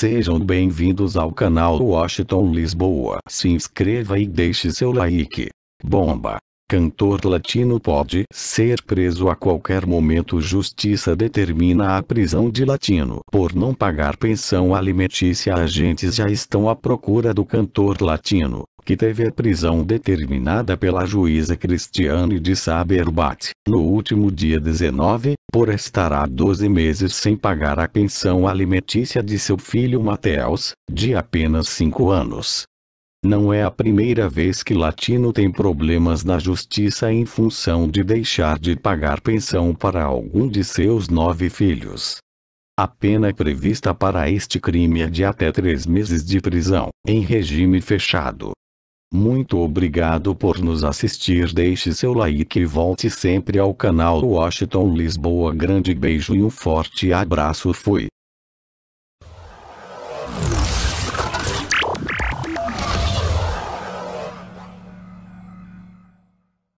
Sejam bem-vindos ao canal Washington Lisboa. Se inscreva e deixe seu like. Bomba! Cantor latino pode ser preso a qualquer momento. Justiça determina a prisão de latino por não pagar pensão alimentícia. Agentes já estão à procura do cantor latino, que teve a prisão determinada pela juíza Cristiane de Saberbat, no último dia 19, por estar há 12 meses sem pagar a pensão alimentícia de seu filho Mateus, de apenas 5 anos. Não é a primeira vez que latino tem problemas na justiça em função de deixar de pagar pensão para algum de seus 9 filhos. A pena prevista para este crime é de até 3 meses de prisão, em regime fechado. Muito obrigado por nos assistir. Deixe seu like e volte sempre ao canal Washington Lisboa. Grande beijo e um forte abraço. Fui.